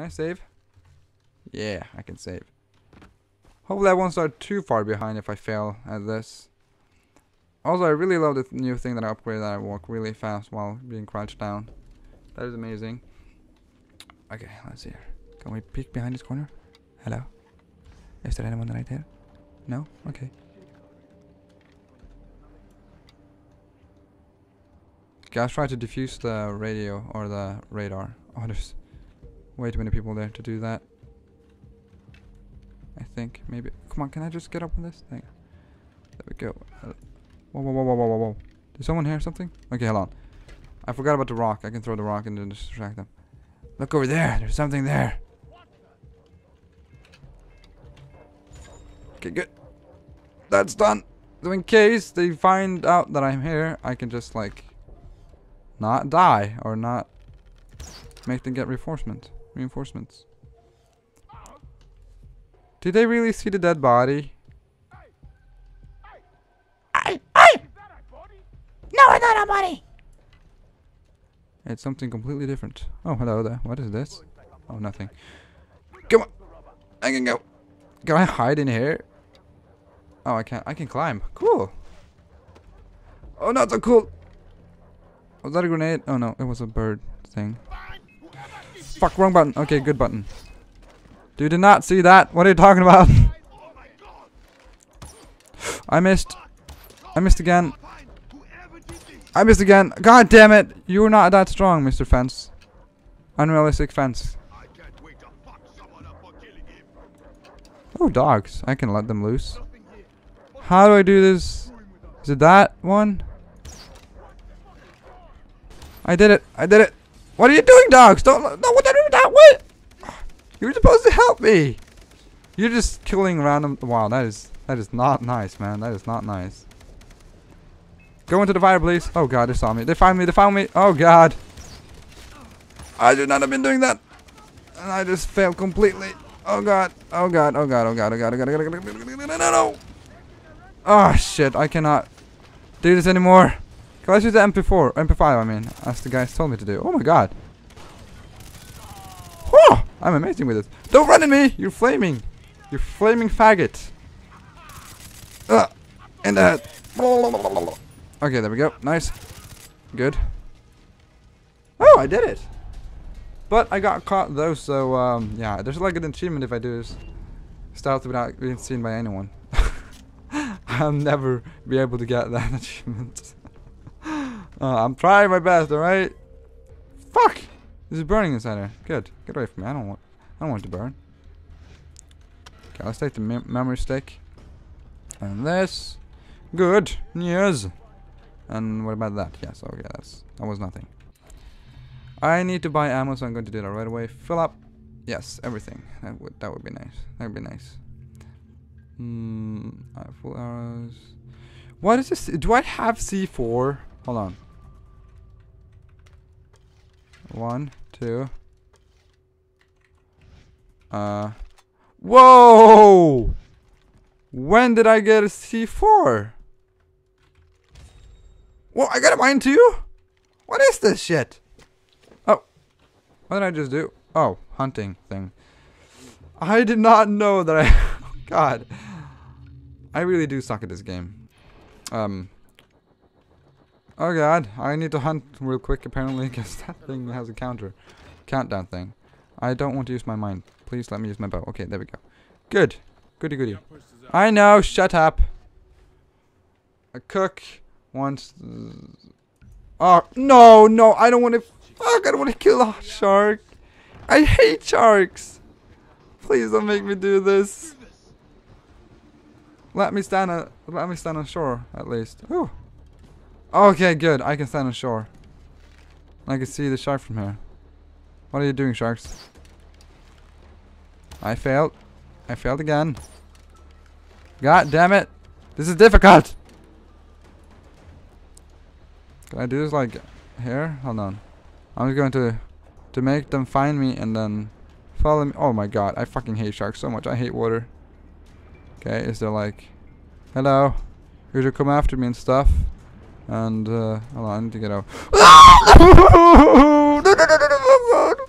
Can I save? Yeah, I can save. Hopefully I won't start too far behind if I fail at this. Also, I really love this new thing that I upgraded, that I walk really fast while being crouched down. That is amazing. Okay, let's see here. Can we peek behind this corner? Hello? Is there anyone right there? No? Okay. Okay, I'll try to defuse the radio or the radar. Oh, there's way too many people there to do that. I think, maybe. Come on, can I just get up on this thing? There we go. Whoa, whoa, whoa, whoa, whoa, whoa. Did someone hear something? Okay, hold on. I forgot about the rock. I can throw the rock and then distract them. Look over there. There's something there. Okay, good. That's done. So in case they find out that I'm here, I can just, like, not die or not make them get reinforcements. Did they really see the dead body? Hey! No, it's not a body! It's something completely different. Oh, hello there. What is this? Oh, nothing. Come on! I can go! Can I hide in here? Oh, I can't. I can climb. Cool! Oh, not so cool! Was that a grenade? Oh no, it was a bird thing. Fuck, wrong button. Okay, good button. You did not see that. What are you talking about? I missed again. I missed again. God damn it. You're not that strong, Mr. Fence. Unrealistic Fence. Oh, dogs. I can let them loose. How do I do this? Is it that one? I did it. I did it. What are you doing, dogs? Don't. No, what did I do that? What? You were supposed to help me! You're just killing random... Wow, that is not nice, man. That is not nice. Go into the fire, please. Oh god, they saw me. They found me. They found me. Oh god. I should not have been doing that. And I just failed completely. Oh god. Oh god. Oh god. Oh god. Oh god. Oh god. Oh god. No, no, no. Oh shit. I cannot do this anymore. Can I use the MP4? MP5, I mean. As the guys told me to do. Oh my god. Whew! I'm amazing with it. Don't run at me! You're flaming! You're flaming faggot! And that. Okay, there we go. Nice. Good. Oh, I did it! But I got caught though, so yeah, there's like an achievement if I do this stealth without being seen by anyone. I'll never be able to get that achievement. I'm trying my best, alright? Fuck! This is burning inside here. Good. Get away from me. I don't want it to burn. Okay, let's take the memory stick. And this. Good. Yes. And what about that? Yes. Okay, that was nothing. I need to buy ammo, so I'm going to do that right away. Fill up. Yes, everything. That would be nice. That would be nice. Full arrows. What is this? Do I have C4? Hold on. 1, 2. Whoa! When did I get a C4? Whoa, I got a mine too? What is this shit? Oh. What did I just do? Oh, hunting thing. I did not know that I... Oh, God. I really do suck at this game. Oh god, I need to hunt real quick apparently, because that thing has a countdown thing. I don't want to use my mind. Please let me use my bow. Okay, there we go. Good. Goody goody. I know, shut up. A cook wants... Oh, no, no, I don't want to... Fuck, I don't want to kill a shark. I hate sharks. Please don't make me do this. Let me stand on shore, at least. Ooh. Okay, good. I can stand on shore. I can see the shark from here. What are you doing, sharks? I failed. I failed again. God damn it. This is difficult. Can I do this like here? Hold on. I'm just going to make them find me and then follow me. Oh my god. I fucking hate sharks so much. I hate water. Okay, is there like... Hello. You're to come after me and stuff. And, hold on, I need to get out. No, no, no, no, no, no, no, no, no, no.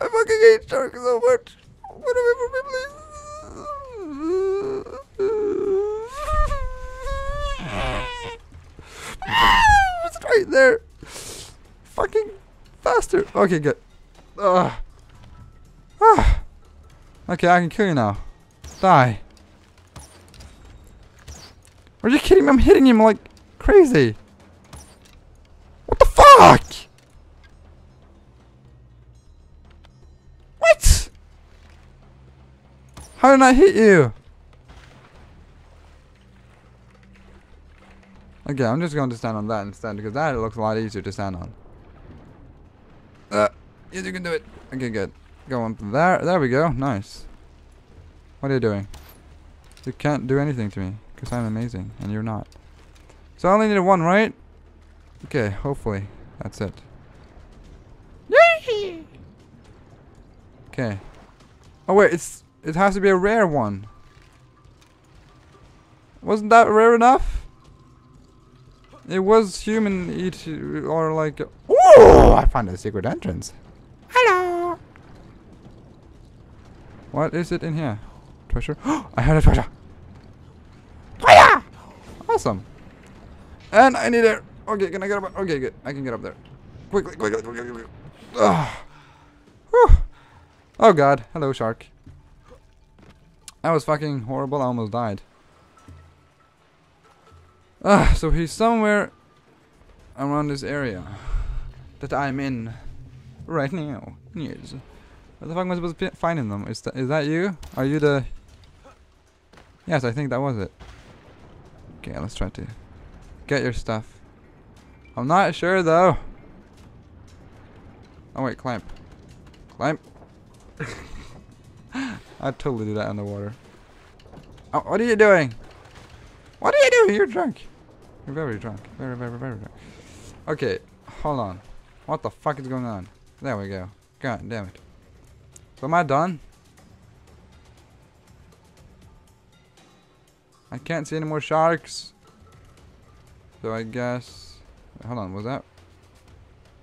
I'm fucking hate sharks so much. Get away from me, please. It's right there. Fucking faster. Okay, good. Okay, I can kill you now. Die. Are you kidding me? I'm hitting him like crazy. What the fuck? What? How did I hit you? Okay, I'm just going to stand on that instead because that looks a lot easier to stand on. Yes, you can do it. Okay, good. Go on there. There we go. Nice. What are you doing? You can't do anything to me because I'm amazing and you're not. So I only needed one, right? Okay, hopefully. That's it. Yay! Okay. Oh wait, it has to be a rare one. Wasn't that rare enough? It was human eat or like... Ooh! I found a secret entrance. Hello! What is it in here? Treasure? I had a treasure! Treasure! Awesome. And I need it. Okay, can I get up? Okay, good. I can get up there. Quickly, quickly, quickly, quickly. Oh god. Hello, shark. That was fucking horrible. I almost died. So he's somewhere around this area that I'm in right now. Yes. What the fuck am I supposed to find in them? Is that you? Are you the... Yes, I think that was it. Okay, let's try to get your stuff. I'm not sure though. Oh wait, climb. Climb. I'd totally do that underwater. Oh, what are you doing? What are you doing? You're drunk. You're very drunk. Very, very, very drunk. Okay, hold on. What the fuck is going on? There we go. God damn it. So am I done? I can't see any more sharks. So I guess... Hold on, was that?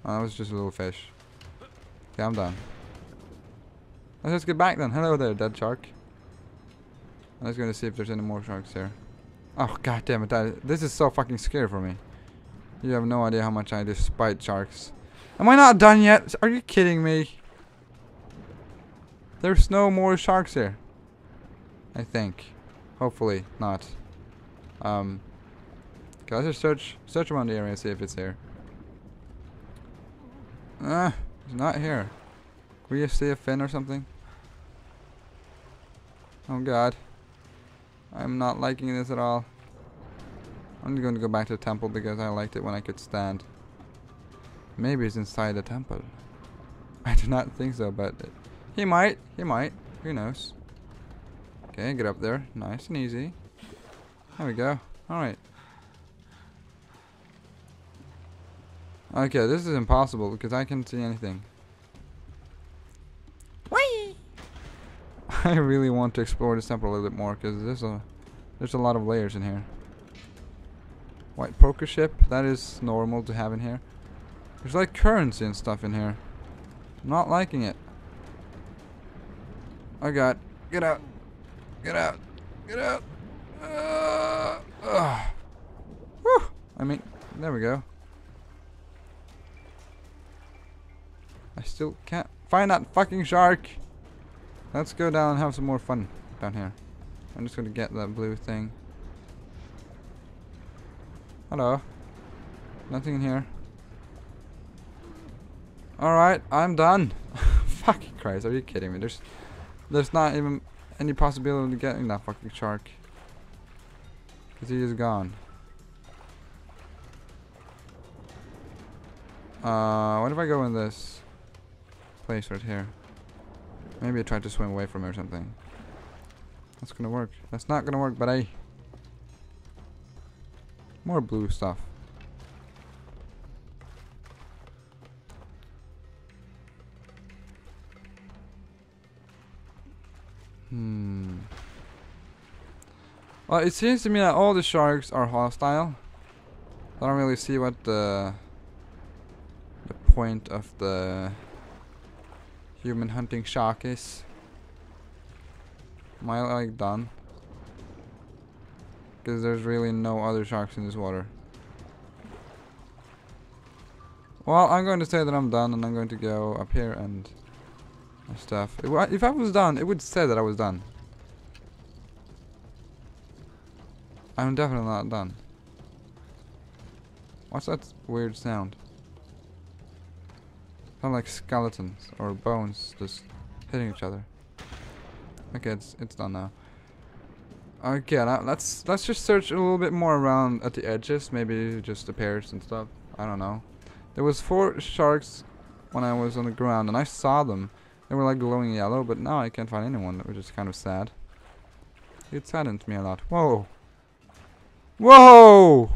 Oh, that was just a little fish. Okay, I'm done. Let's just get back then. Hello there, dead shark. I'm just gonna see if there's any more sharks here. Oh god damn it! This is so fucking scary for me. You have no idea how much I despise sharks. Am I not done yet? Are you kidding me? There's no more sharks here. I think. Hopefully not. Okay, let's just search around the area and see if it's here. It's not here. Can we just see a fin or something? Oh god. I'm not liking this at all. I'm going to go back to the temple because I liked it when I could stand. Maybe it's inside the temple. I do not think so, but he might. He might. Who knows? Okay, get up there. Nice and easy. There we go. Alright. Okay, this is impossible because I can't see anything. Whee! I really want to explore this temple a little bit more because there's a lot of layers in here. White poker chip, that is normal to have in here. There's like currency and stuff in here. I'm not liking it. Oh god, get out. Get out. Get out. Whew. I mean, there we go. I still can't find that fucking shark. Let's go down and have some more fun down here. I'm just gonna get that blue thing. Hello. Nothing in here. Alright, I'm done. Fucking Christ, are you kidding me? There's not even any possibility of getting that fucking shark. Because he is gone. What if I go in this place right here? Maybe I tried to swim away from it or something. That's gonna work. That's not gonna work, buddy. More blue stuff. Well, it seems to me that all the sharks are hostile. I don't really see what the point of the Human hunting sharkies. Am I like done? Because there's really no other sharks in this water. Well, I'm going to say that I'm done and I'm going to go up here and stuff. If I was done, it would say that I was done. I'm definitely not done. What's that weird sound? Sound like skeletons or bones just hitting each other. Okay, it's done now. Okay, let's just search a little bit more around at the edges. Maybe just the pairs and stuff. I don't know. There was 4 sharks when I was on the ground, and I saw them. They were like glowing yellow, but now I can't find anyone, which is kind of sad. It saddens me a lot. Whoa! Whoa!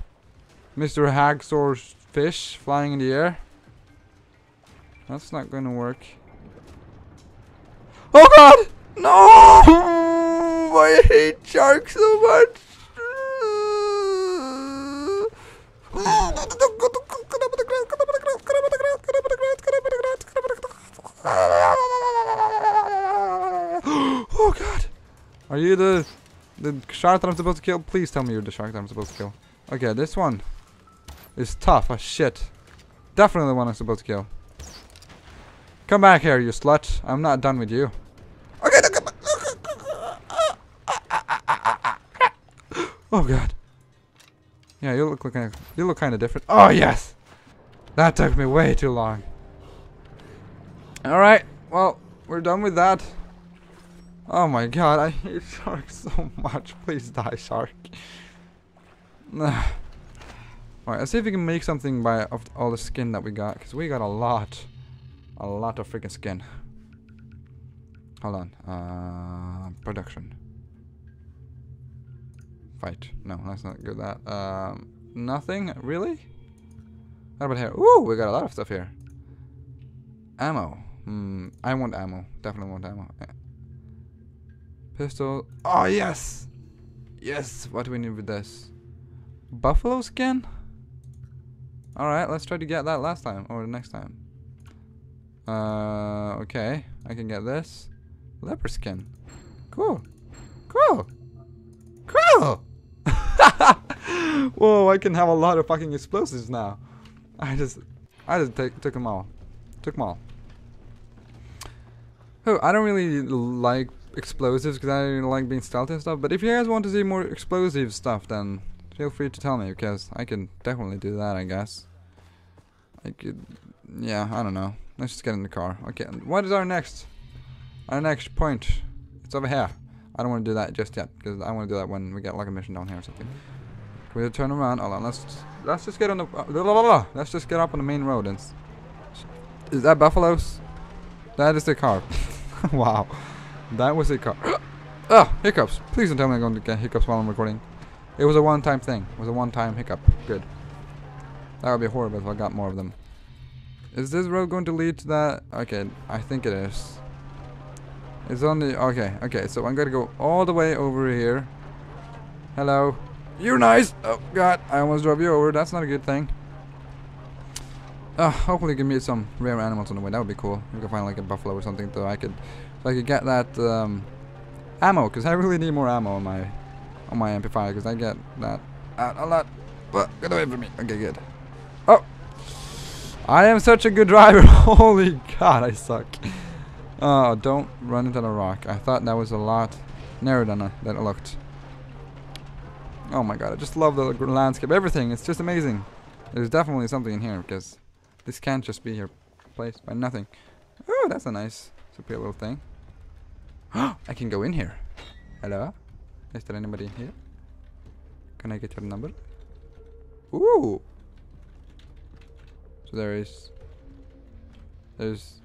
Mr. Hagsaw's fish flying in the air. That's not gonna work. Oh god! No! I hate sharks so much! Oh god! Are you the shark that I'm supposed to kill? Please tell me you're the shark that I'm supposed to kill. Okay, this one is tough as shit. Definitely the one I'm supposed to kill. Come back here, you slut. I'm not done with you. Okay, oh god. Yeah, you look kind of different. Oh yes, that took me way too long. All right, well we're done with that. Oh my god, I hate sharks so much. Please die, shark. Alright, let's see if we can make something of all the skin that we got, because we got a lot of freaking skin. Hold on, production. Fight. No, let's not do that. Nothing really. How about here? Ooh, we got a lot of stuff here. Ammo. I want ammo. Definitely want ammo. Pistol. Oh yes, yes. What do we need with this? Buffalo skin? Alright, let's try to get that last time, or the next time. Okay, I can get this. Leopard skin. Cool. Cool. Cool! Whoa, I can have a lot of fucking explosives now. I just took them all. Took them all. Oh, I don't really like explosives because I don't like being stealthy and stuff, but if you guys want to see more explosive stuff, then feel free to tell me, because I can definitely do that, I guess. I could... yeah, I don't know. Let's just get in the car. Okay, what is our next point? It's over here. I don't want to do that just yet, because I want to do that when we get like a mission down here or something. Can we turn around? Hold on, let's just get on the... let's just get up on the main road and... Is that buffaloes? That is the car. Wow. That was the car. Oh, hiccups. Please don't tell me I'm going to get hiccups while I'm recording. It was a one-time thing. It was a one-time hiccup. Good. That would be horrible if I got more of them. Is this road going to lead to that? Okay, I think it is. It's on the... okay, okay. So I'm going to go all the way over here. Hello. You're nice. Oh, God. I almost drove you over. That's not a good thing. Hopefully you can meet some rare animals on the way. That would be cool. You can find like a buffalo or something, so I could get that ammo. Because I really need more ammo on my... on my amplifier, because I get that out a lot. But get away from me. Okay, good. Oh, I am such a good driver. Holy god, I suck. Oh, don't run into the rock. I thought that was a lot narrower than it looked. Oh my god, I just love the landscape. Everything, it's just amazing. There's definitely something in here, because this can't just be here placed by nothing. Oh, that's a nice, superior little thing. I can go in here. Hello? Is there anybody in here? Can I get your number? Ooh! So there is... there's...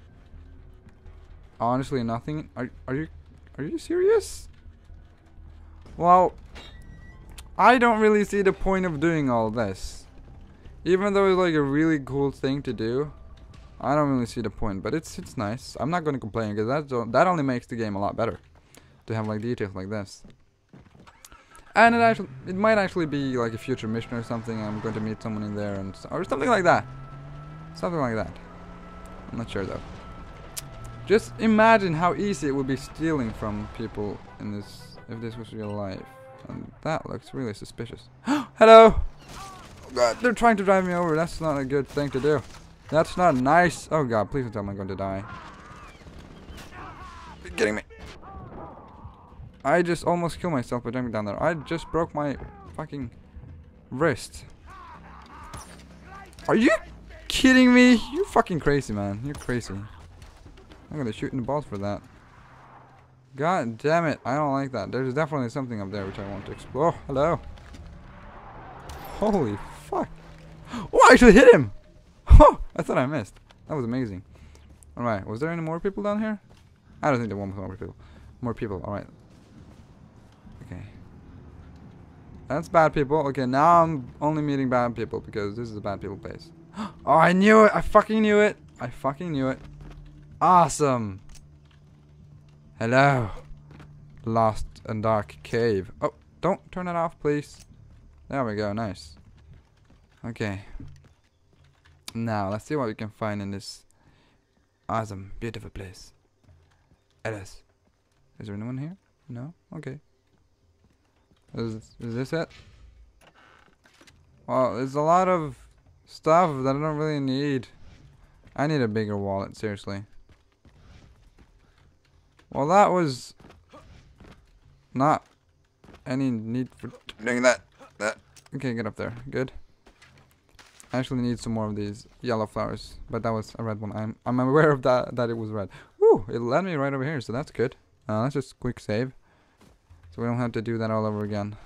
honestly nothing. Are you serious? Well... I don't really see the point of doing all this. Even though it's like a really cool thing to do, I don't really see the point. But it's nice. I'm not gonna complain, because that only makes the game a lot better. To have like details like this. And it might actually be like a future mission or something. I'm going to meet someone in there or something like that. Something like that. I'm not sure though. Just imagine how easy it would be stealing from people in this if this was real life. And that looks really suspicious. Hello! Oh god, they're trying to drive me over. That's not a good thing to do. That's not nice. Oh god, please don't tell me I'm going to die. You're kidding me. I just almost killed myself by jumping down there. I just broke my fucking wrist. Are you kidding me? You're fucking crazy, man. You're crazy. I'm gonna shoot in the balls for that. God damn it. I don't like that. There's definitely something up there which I want to explore. Oh, hello. Holy fuck. Oh, I actually hit him. Oh, I thought I missed. That was amazing. Alright, was there any more people down here? I don't think there were more people. More people, alright. Okay. That's bad people. Okay, now I'm only meeting bad people because this is a bad people place. Oh, I knew it. I fucking knew it. I fucking knew it. Awesome. Hello. Lost and dark cave. Oh, don't turn it off, please. There we go. Nice. Okay. Now, let's see what we can find in this awesome, beautiful place. It is. Is there anyone here? No? Okay. Is this it? Well, there's a lot of stuff that I don't really need. I need a bigger wallet, seriously. Well, that was not any need for doing that. Okay, get up there. Good. I actually need some more of these yellow flowers, but that was a red one. I'm aware of that it was red. Woo! It led me right over here, so that's good. Let's just quick save, so we don't have to do that all over again.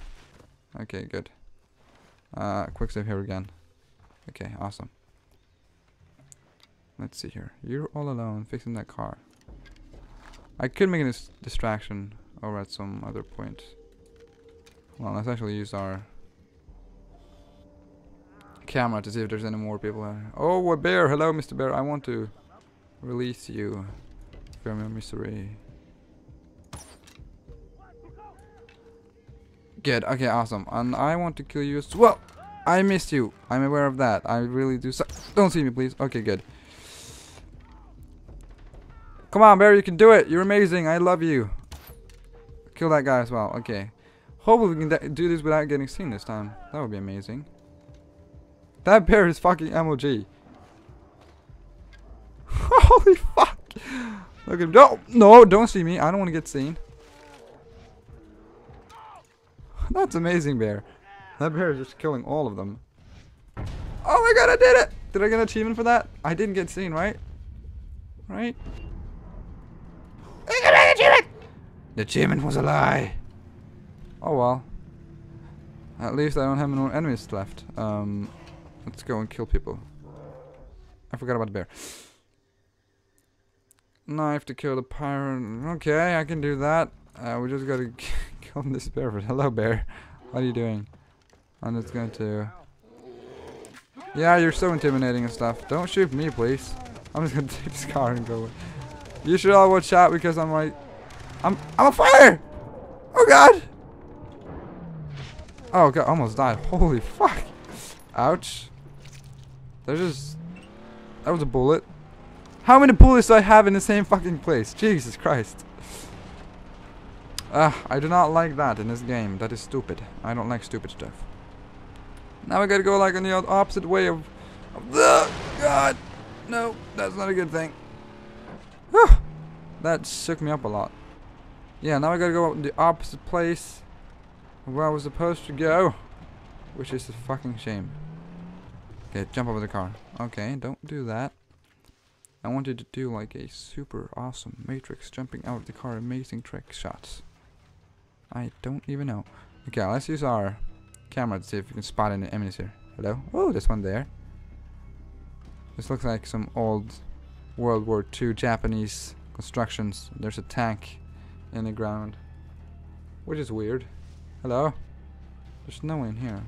Okay, good. Quick save here again. Okay, awesome. Let's see here. You're all alone fixing that car. I could make a distraction over at some other point. Well, let's actually use our camera to see if there's any more people here. Oh, a bear! Hello, Mr. Bear. I want to release you from your misery. Good. Okay, awesome. And I want to kill you as well. I missed you. I'm aware of that. I really do suck. Don't see me, please. Okay, good. Come on, Bear, you can do it. You're amazing. I love you. Kill that guy as well. Okay. Hopefully we can do this without getting seen this time. That would be amazing. That bear is fucking MOG. Holy fuck. Look at him. No, no, don't see me. I don't want to get seen. That's amazing, Bear. That bear is just killing all of them. Oh my god, I did it. Did I get an achievement for that? I didn't get seen, right? Right? The achievement was a lie. Oh well. At least I don't have any more enemies left. Let's go and kill people. I forgot about the bear. Knife to kill the pirate. Okay, I can do that. We just gotta kill this bear. Hello, bear. What are you doing? I'm just going to... Yeah, you're so intimidating and stuff. Don't shoot me, please. I'm just gonna take this car and go. You should all watch out because I'm right... I'm on fire! Oh god! Oh god, I almost died. Holy fuck! Ouch! There's just... That was a bullet. How many bullets do I have in the same fucking place? Jesus Christ! I do not like that in this game. That is stupid. I don't like stupid stuff. Now we gotta go like on the opposite way of the... God! No, that's not a good thing. Whew. That shook me up a lot. Yeah, now I gotta go the opposite place where I was supposed to go, which is a fucking shame. Okay, jump over the car. Okay, don't do that. I wanted to do like a super awesome Matrix jumping out of the car, amazing trick shots. I don't even know. Okay, let's use our camera to see if we can spot any enemies here. Hello? Oh, there's one there. This looks like some old World War II Japanese constructions. There's a tank in the ground, which is weird. Hello? There's no one here.